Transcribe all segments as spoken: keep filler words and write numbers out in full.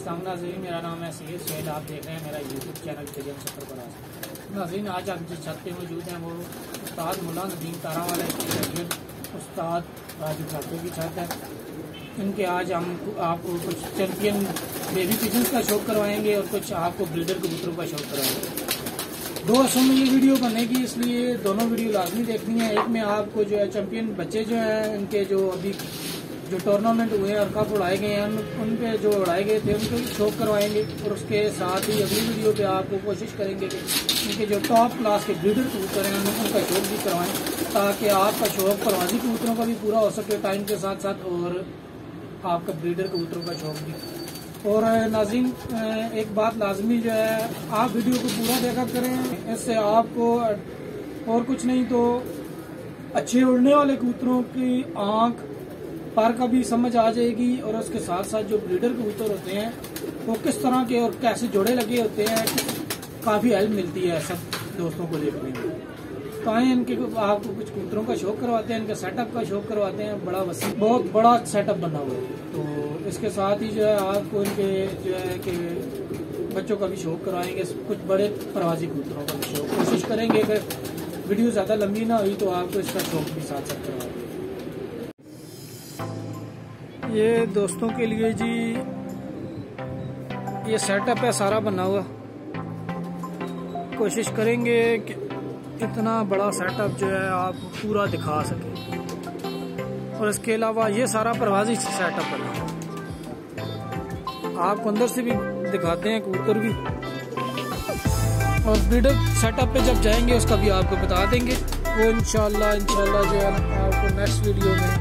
अस्सलाम नाज़रीन, मेरा नाम है सहित शेद। आप देख रहे हैं मेरा यूट्यूब चैनल फिजन सफर पर। नाज़रीन, आज आप जिस छत पे मौजूद हैं वो उस्ताद मुल्ला नदीम तारा वाले उस्ताद राजू ठाकुर की छत है। इनके आज हम आपको कुछ चैम्पियन बेबी पिजन्स का शौक करवाएंगे और कुछ आपको ब्रीडर कबूतरों का शौक करवाएंगे। दो हिस्सों में ये वीडियो बनेगी, इसलिए दोनों वीडियो लाजमी देखनी है। एक में आपको जो है चैम्पियन बच्चे जो हैं इनके जो अभी जो टूर्नामेंट हुए और कप उड़ाए गए हैं उन पे जो उड़ाए गए थे उनको शौक करवाएंगे, और उसके साथ ही अगली वीडियो पे आपको कोशिश करेंगे कि उनके जो टॉप क्लास के ब्रीडर कबूतर हैं उनका शौक भी करवाएं, ताकि आपका शौक परवाजी कबूतरों का भी पूरा हो सके टाइम के साथ साथ, और आपका ब्रीडर कबूतरों का शौक भी। और नाज़रीन, एक बात लाजमी जो है आप वीडियो को पूरा देखा करें, इससे आपको और कुछ नहीं तो अच्छे उड़ने वाले कबूतरों की आँख पार का भी समझ आ जाएगी, और उसके साथ साथ जो ब्रीडर कबूतर होते हैं वो किस तरह के और कैसे जोड़े लगे होते हैं काफ़ी हेल्प मिलती है सब दोस्तों को देखने में। तो आए इनके आपको कुछ कबूतरों का शौक करवाते हैं, इनके सेटअप का शौक करवाते हैं। बड़ा वसी बहुत बड़ा सेटअप बना हुआ है, तो इसके साथ ही जो है आपको इनके जो है कि बच्चों का भी शौक करवाएंगे, कुछ बड़े परवाजी कबूतरों का भी शौक। कोशिश करेंगे कि वीडियो ज़्यादा लंबी ना हुई तो आपको इसका शौक भी साथ साथ करवाएंगे। ये दोस्तों के लिए जी ये सेटअप है सारा बना हुआ। कोशिश करेंगे कि इतना बड़ा सेटअप जो है आप पूरा दिखा सकें, और इसके अलावा ये सारा परवाजी सेटअप बना हुआ, आपको अंदर से भी दिखाते हैं कबूतर भी, और ब्रीडर सेटअप पे जब जाएंगे उसका भी आपको बता देंगे वो। इंशाल्लाह इंशाल्लाह जो है आपको नेक्स्ट वीडियो में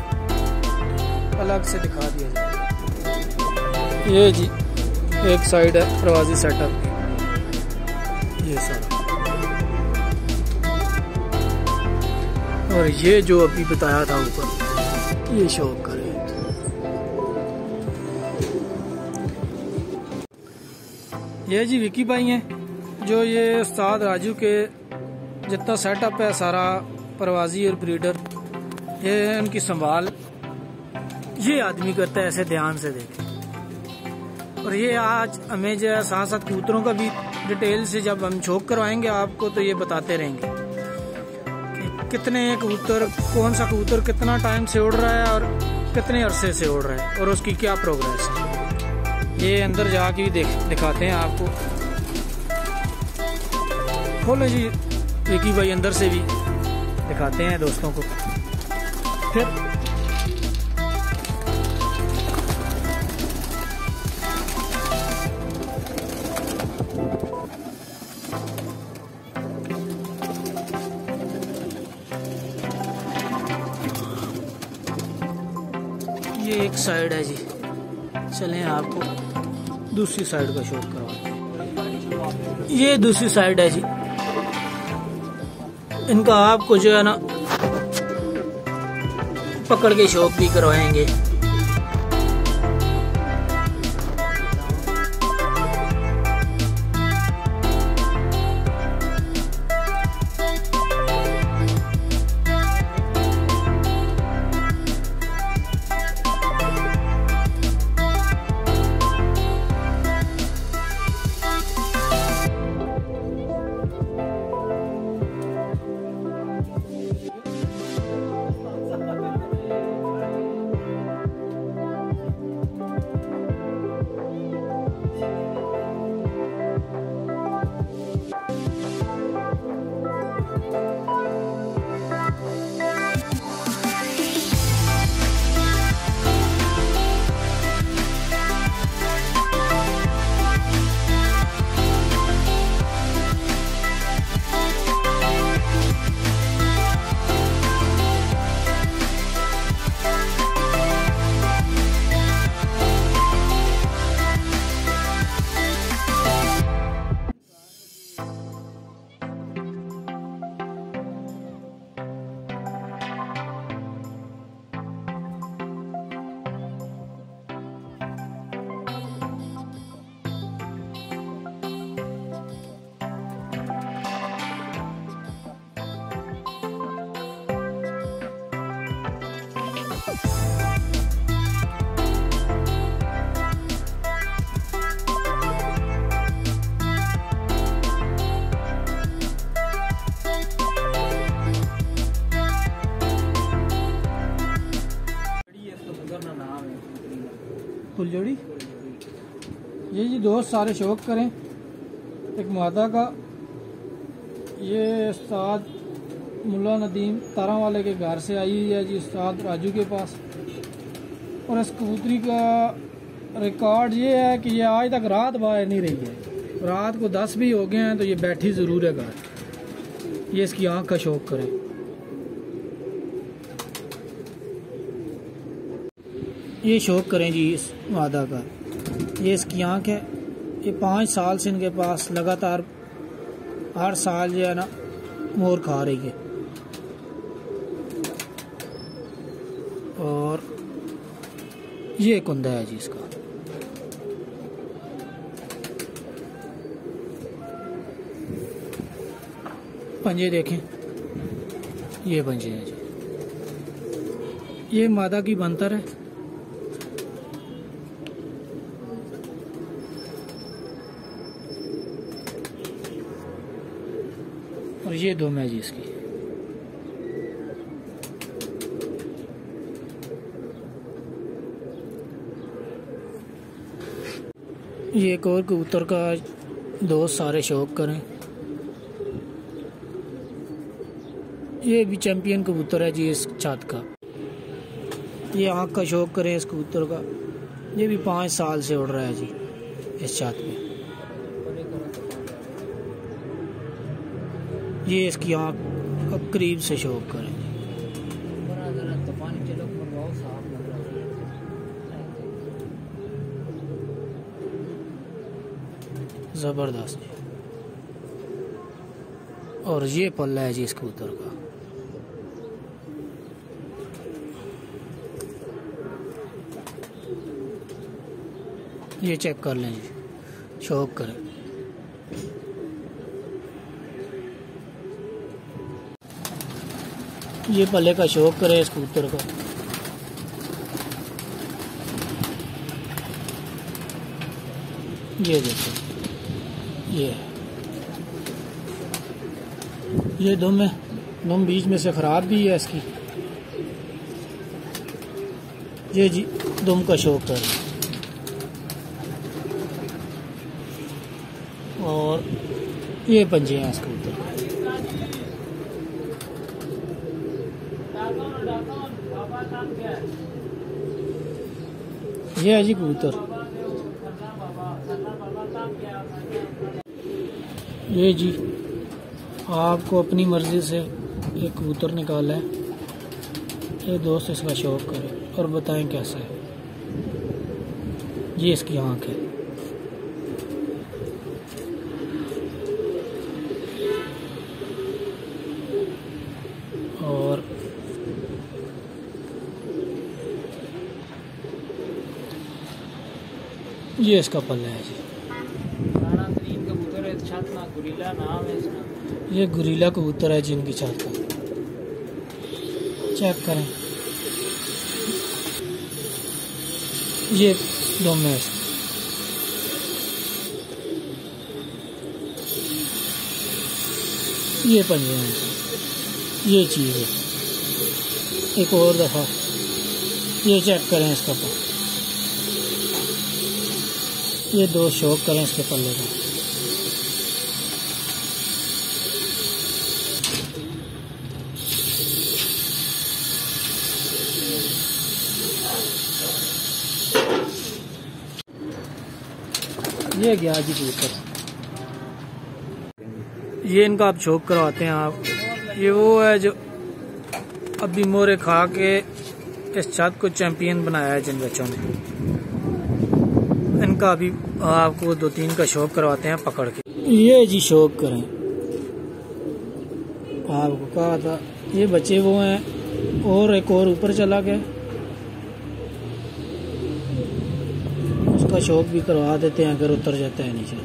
अलग से दिखा दिया जाए। ये जी एक साइड है प्रवासी सेटअप, ये सारा, और ये जो अभी बताया था ऊपर ये शौक करें। ये जी विकी भाई हैं जो ये उस्ताद राजू के जितना सेटअप है सारा प्रवासी और ब्रीडर ये उनकी संभाल ये आदमी करता है, ऐसे ध्यान से देखें। और ये आज हमें जो है साथ साथ कबूतरों का भी डिटेल से जब हम शौक करवाएंगे आपको तो ये बताते रहेंगे कि कितने कबूतर कौन सा कबूतर कितना टाइम से उड़ रहा है और कितने अरसे से उड़ रहा है और उसकी क्या प्रोग्रेस है। ये अंदर जाके भी देख दिखाते हैं आपको। खोलो जी विकी भाई, अंदर से भी दिखाते हैं दोस्तों को। फिर ये एक साइड है जी, चलें आपको दूसरी साइड का शौक करवाएं। ये दूसरी साइड है जी, इनका आपको जो है ना पकड़ के शौक भी करवाएंगे। ये जी दोस्त सारे शौक़ करें एक मादा का। ये उस्ताद मुल्ला नदीम तारा वाले के घर से आई है जी उस्ताद राजू के पास, और इस कबूतरी का रिकॉर्ड ये है कि ये आज तक रात बाहर नहीं रही है, रात को दस भी हो गए हैं तो ये बैठी ज़रूर है घर। ये इसकी आँख का शौक़ करें। ये शौक़ करें जी इस मादा का। ये इसकी आँख है। ये पाँच साल से इनके पास लगातार हर साल जो है ना मोर खा रही है। और ये कुंदा है जी इसका। पंजे देखें, ये पंजे हैं जी। ये मादा की बंतर है। और ये दो मैच इसकी। ये एक और कबूतर का दोस्त सारे शौक करें। ये भी चैंपियन कबूतर है जी इस छत का। ये आँख का शौक करें इस कबूतर का। ये भी पाँच साल से उड़ रहा है जी इस छत पे। ये इसकी आँख अब करीब से शौक करें। ज़बरदस्त जी। और ये पल्ला है जी इस कबूतर का। ये चेक कर लें जी, शौक करें। ये पल्ले का शौक करे इस कबूतर का। ये देखो, ये ये दुम है, दुम बीच में से खराब भी है इसकी। ये जी दुम का शौक करे। और ये पंजे हैं इस कबूतर का। ये है जी कबूतर। ये जी आपको अपनी मर्जी से एक कबूतर निकाला है। ये दोस्त इसका शौक करें और बताएं कैसा है। ये इसकी आँख है। और ये इसका पल्ला है जी। कबूतर है छत ना, गुरीला नाम है इसका। ये गुरीला कबूतर है जी इनकी छत का। चेक करें। ये दो मैच। ये पंजे हैं। ये चीज़ है। एक और दफ़ा ये चेक करें इसका पल्ला। ये दो शौक करें इसके पल्ले का। ये गया जी कबूतर। ये इनका आप शौक करवाते हैं आप। ये वो है जो अभी मोरे खा के इस छत को चैंपियन बनाया है जिन बच्चों ने। इनका अभी आपको दो तीन का शौक करवाते हैं पकड़ के। ये जी शौक करें। आपको कहा था ये बच्चे वो हैं। और एक और ऊपर चला गया, उसका शौक भी करवा देते हैं अगर उतर जाता है नीचे।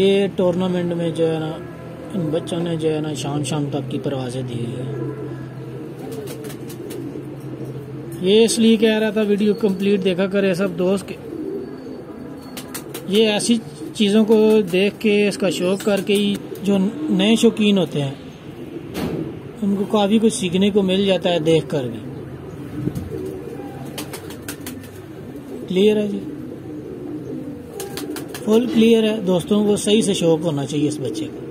ये टूर्नामेंट में जो है ना इन बच्चों ने जो है ना शाम शाम तक की परवाजें दी है। ये इसलिए कह रहा था वीडियो कंप्लीट देखा करे सब दोस्त के। ये ऐसी चीज़ों को देख के इसका शौक करके ही जो नए शौकीन होते हैं उनको काफ़ी कुछ सीखने को मिल जाता है देख कर भी। क्लियर है जी, फुल क्लियर है। दोस्तों को सही से शौक होना चाहिए इस बच्चे का,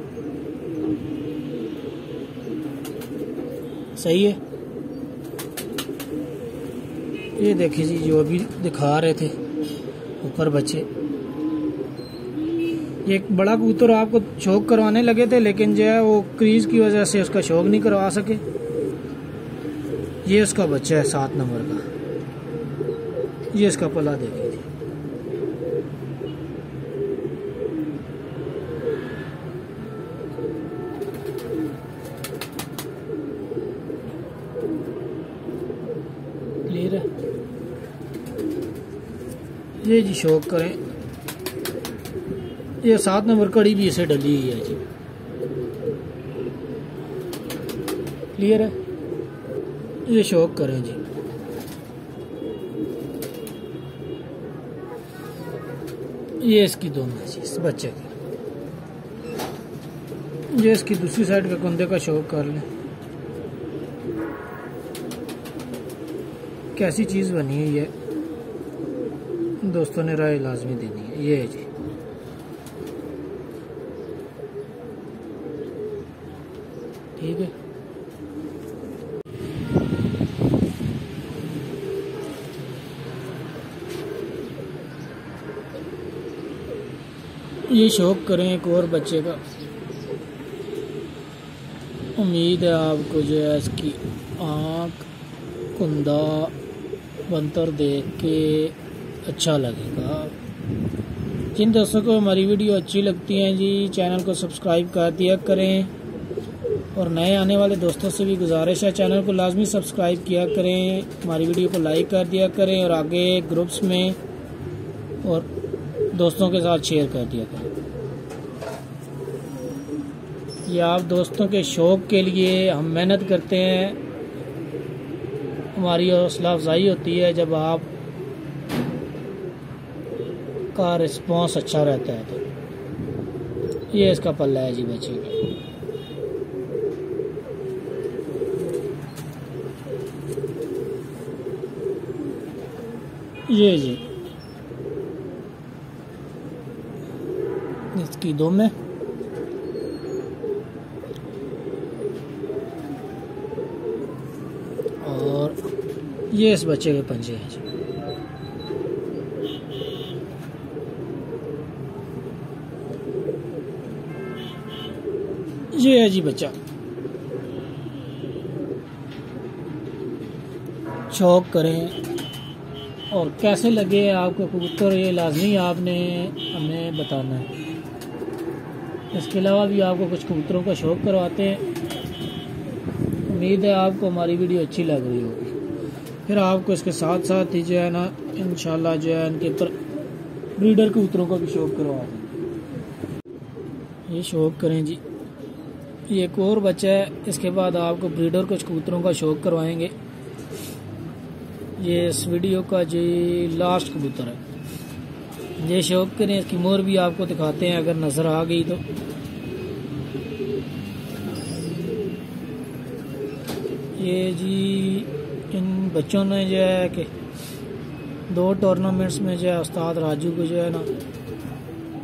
सही है। ये देखिए जी, जो अभी दिखा रहे थे ऊपर बच्चे, ये एक बड़ा कबूतर आपको शौक करवाने लगे थे, लेकिन जो है वो क्रीज की वजह से उसका शौक नहीं करवा सके। ये उसका बच्चा है सात नंबर का, ये इसका पला देखिए जी। क्लियर है ये जी, शौक करें। ये सात नंबर कड़ी भी इसे डली हुई है जी। क्लियर है, ये शौक करें जी। ये इसकी दोनों है जी, इस बच्चे की। ये इसकी दूसरी साइड के कुंदे का शौक कर लें। कैसी चीज़ बनी है ये, दोस्तों ने राय लाजमी देनी है। ये है जी, ठीक है। ये शौक करें एक और बच्चे का। उम्मीद है आपको जो है इसकी आँख कुंदा बंतर देख के अच्छा लगेगा। जिन दोस्तों को हमारी वीडियो अच्छी लगती है जी, चैनल को सब्सक्राइब कर दिया करें, और नए आने वाले दोस्तों से भी गुजारिश है चैनल को लाजमी सब्सक्राइब किया करें, हमारी वीडियो को लाइक कर दिया करें, और आगे ग्रुप्स में और दोस्तों के साथ शेयर कर दिया करें। ये आप दोस्तों के शौक़ के लिए हम मेहनत करते हैं, हमारी हौसला अफजाई होती है जब आप का रिस्पॉन्स अच्छा रहता है। तो ये इसका पल्ला है जी बच्चे का। ये जी इसकी दो में। और ये इस बच्चे के पंजे हैं जी। ये है जी बच्चा, शौक करें। और कैसे लगे आपको कबूतर, ये लाजमी आपने हमें बताना है। इसके अलावा भी आपको कुछ कबूतरों का शौक़ करवाते हैं। उम्मीद है आपको हमारी वीडियो अच्छी लग रही होगी। फिर आपको इसके साथ साथ ही जो है ना इंशाल्लाह जो है इनके पर ब्रीडर कबूतरों का भी शौक़ करवाते। ये शौक़ करें जी। ये एक और बच्चा है, इसके बाद आपको ब्रीडर कुछ कबूतरों का शौक़ करवाएँगे। ये इस वीडियो का जी लास्ट कबूतर है। ये शौक करें, इसकी मोर भी आपको दिखाते हैं अगर नजर आ गई तो। ये जी इन बच्चों ने जो है कि दो टूर्नामेंट्स में जो है उस्ताद राजू को जो है ना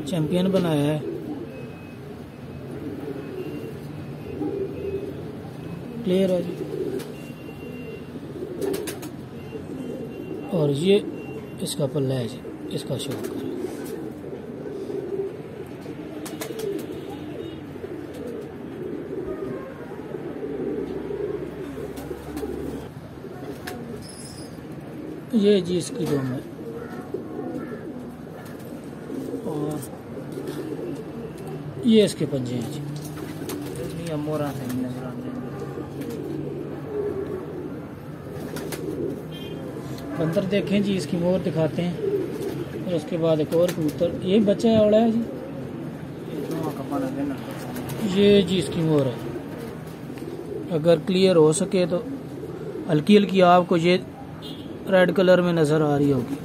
चैम्पियन बनाया है। क्लियर है जी। और ये इसका पल्ला है जी, इसका शौक करें। ये जी इसकी दो में। और ये इसके पंजे हैं जी। ये मोरा से नजर आते हैं, अंदर देखें जी, इसकी मोर दिखाते हैं। और उसके बाद एक और कबूतर, ये बच्चा है औड़ा है जी। ये जी इसकी मोर है। अगर क्लियर हो सके तो हल्की हल्की आपको ये रेड कलर में नज़र आ रही होगी।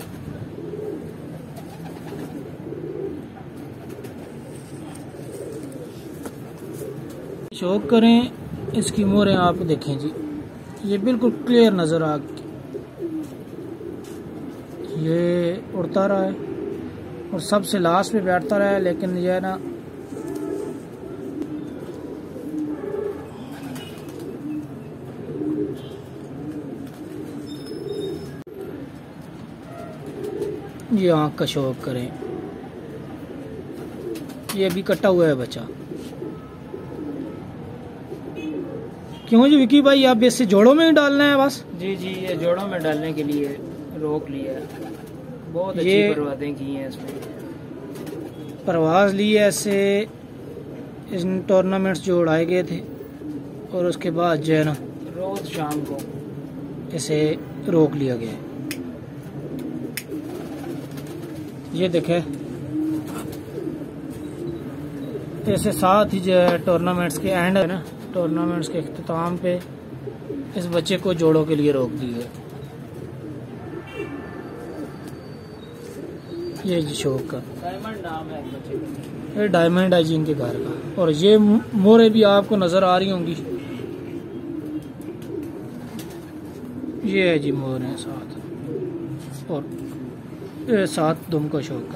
शौक करें, इसकी मोरें आप देखें जी, ये बिल्कुल क्लियर नज़र आ। ये उड़ता रहा है और सबसे लास्ट में बैठता रहा है, लेकिन यह ना ये आँख का शौक करें, ये अभी कटा हुआ है बच्चा। क्यों जी विकी भाई, आप इसे जोड़ों में ही डालना है बस? जी जी, ये जोड़ों में डालने के लिए रोक लिया है, बहुत अच्छी परवाजें की हैं इसमें, परवाज ली है। ऐसे इन टूर्नामेंट्स जो उड़ाए गए थे और उसके बाद जो है ना रोज शाम को इसे रोक लिया गया। ये देखे, इसके साथ ही जो है टूर्नामेंट्स के एंड है ना, टूर्नामेंट्स के अख्तिताम पे इस बच्चे को जोड़ों के लिए रोक दी है। ये जी शौक का डायमंड नाम है बच्चे का, ये डायमंड है जी इनके घर का। और ये मोरे भी आपको नजर आ रही होंगी, ये है जी मोर है साथ, और साथ दुम का शौक।